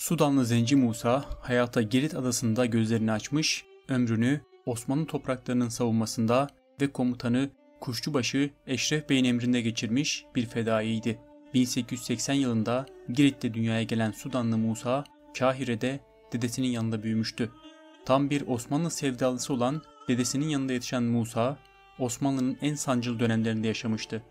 Sudanlı Zenci Musa hayata Girit adasında gözlerini açmış, ömrünü Osmanlı topraklarının savunmasında ve komutanı Kuşçubaşı Eşref Bey'in emrinde geçirmiş bir fedaiydi. 1880 yılında Girit'te dünyaya gelen Sudanlı Musa, Kahire'de dedesinin yanında büyümüştü. Tam bir Osmanlı sevdalısı olan dedesinin yanında yetişen Musa, Osmanlı'nın en sancılı dönemlerinde yaşamıştı.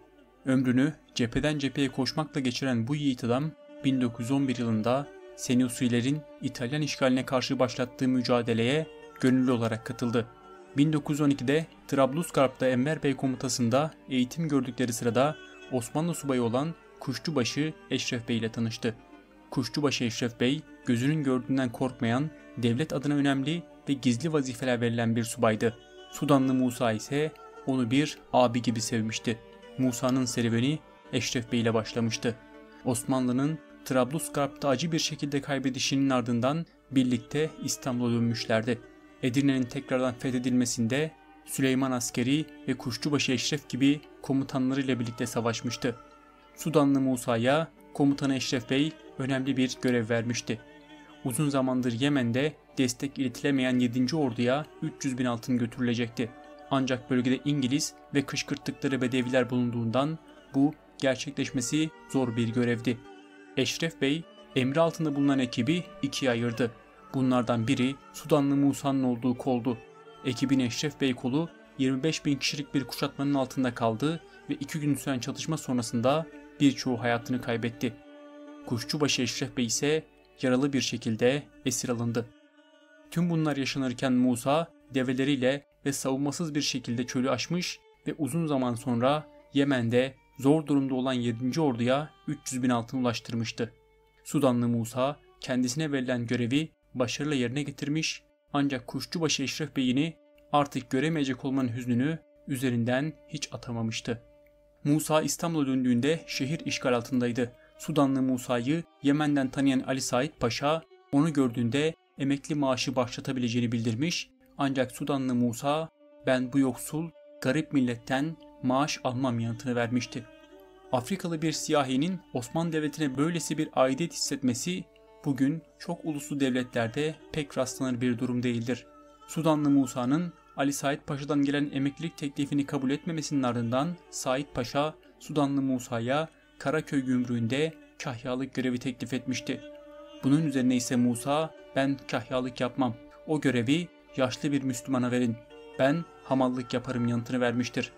Ömrünü cepheden cepheye koşmakla geçiren bu yiğit adam, 1911 yılında Senusilerin İtalyan işgaline karşı başlattığı mücadeleye gönüllü olarak katıldı. 1912'de Trablusgarp'ta Enver Bey komutasında eğitim gördükleri sırada Osmanlı subayı olan Kuşçubaşı Eşref Bey ile tanıştı. Kuşçubaşı Eşref Bey, gözünün gördüğünden korkmayan, devlet adına önemli ve gizli vazifeler verilen bir subaydı. Sudanlı Musa ise onu bir abi gibi sevmişti. Musa'nın serüveni Eşref Bey ile başlamıştı. Osmanlı'nın Trablusgarp'ta acı bir şekilde kaybedişinin ardından birlikte İstanbul'a dönmüşlerdi. Edirne'nin tekrardan fethedilmesinde Süleyman askeri ve Kuşçubaşı Eşref gibi komutanlarıyla birlikte savaşmıştı. Sudanlı Musa'ya komutanı Eşref Bey önemli bir görev vermişti. Uzun zamandır Yemen'de destek iletilemeyen 7. Ordu'ya 300 bin altın götürülecekti. Ancak bölgede İngiliz ve kışkırttıkları bedeviler bulunduğundan bu gerçekleşmesi zor bir görevdi. Eşref Bey emri altında bulunan ekibi ikiye ayırdı. Bunlardan biri Sudanlı Musa'nın olduğu koldu. Ekibin Eşref Bey kolu 25 bin kişilik bir kuşatmanın altında kaldı ve 2 gün süren çatışma sonrasında birçoğu hayatını kaybetti. Kuşçubaşı Eşref Bey ise yaralı bir şekilde esir alındı. Tüm bunlar yaşanırken Musa develeriyle ve savunmasız bir şekilde çölü aşmış ve uzun zaman sonra Yemen'de zor durumda olan 7. Ordu'ya 300 bin altın ulaştırmıştı. Sudanlı Musa kendisine verilen görevi başarıyla yerine getirmiş, ancak Kuşçubaşı Eşref Bey'ini artık göremeyecek olmanın hüznünü üzerinden hiç atamamıştı. Musa İstanbul'a döndüğünde şehir işgal altındaydı. Sudanlı Musa'yı Yemen'den tanıyan Ali Said Paşa onu gördüğünde emekli maaşı başlatabileceğini bildirmiş, ancak Sudanlı Musa "Ben bu yoksul, garip milletten maaş almam" yanıtını vermişti. Afrikalı bir siyahinin Osmanlı Devleti'ne böylesi bir aidiyet hissetmesi bugün çok uluslu devletlerde pek rastlanır bir durum değildir. Sudanlı Musa'nın Ali Said Paşa'dan gelen emeklilik teklifini kabul etmemesinin ardından Said Paşa Sudanlı Musa'ya Karaköy gümrüğünde kahyalık görevi teklif etmişti. Bunun üzerine ise Musa "Ben kahyalık yapmam, o görevi yaşlı bir Müslümana verin, ben hamallık yaparım" yanıtını vermiştir.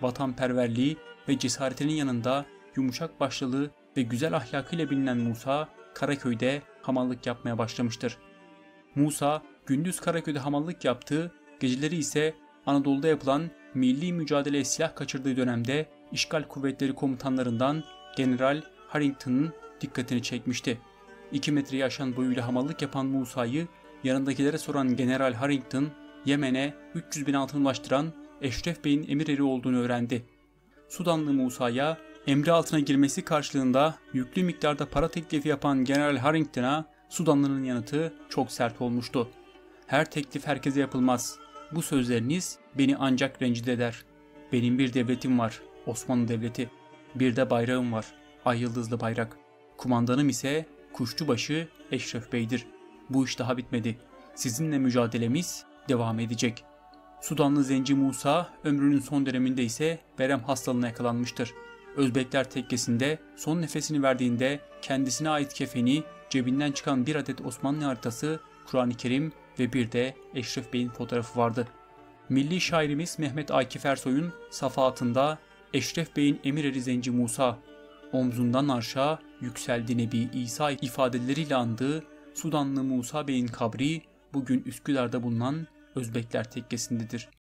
Vatanperverliği ve cesaretinin yanında yumuşak başlılığı ve güzel ahlakıyla bilinen Musa Karaköy'de hamallık yapmaya başlamıştır. Musa gündüz Karaköy'de hamallık yaptığı, geceleri ise Anadolu'da yapılan milli mücadeleye silah kaçırdığı dönemde işgal kuvvetleri komutanlarından General Harrington'ın dikkatini çekmişti. 2 metreyi aşan boyuyla hamallık yapan Musa'yı yanındakilere soran General Harrington, Yemen'e 300 bin altın ulaştıran Eşref Bey'in emir eri olduğunu öğrendi. Sudanlı Musa'ya emri altına girmesi karşılığında yüklü miktarda para teklifi yapan General Harrington'a Sudanlı'nın yanıtı çok sert olmuştu. "Her teklif herkese yapılmaz. Bu sözleriniz beni ancak rencide eder. Benim bir devletim var, Osmanlı Devleti. Bir de bayrağım var, ay yıldızlı bayrak. Kumandanım ise Kuşçubaşı Eşref Bey'dir. Bu iş daha bitmedi. Sizinle mücadelemiz devam edecek." Sudanlı Zenci Musa ömrünün son döneminde ise verem hastalığına yakalanmıştır. Özbekler Tekkesi'nde son nefesini verdiğinde kendisine ait kefeni, cebinden çıkan bir adet Osmanlı haritası, Kur'an-ı Kerim ve bir de Eşref Bey'in fotoğrafı vardı. Milli şairimiz Mehmet Akif Ersoy'un safahatında "Eşref Bey'in emir eri Zenci Musa, omzundan arşa yükseldi Nebi İsa" ifadeleriyle andığı Sudanlı Musa Bey'in kabri bugün Üsküdar'da bulunan Özbekler Tekkesi'ndedir.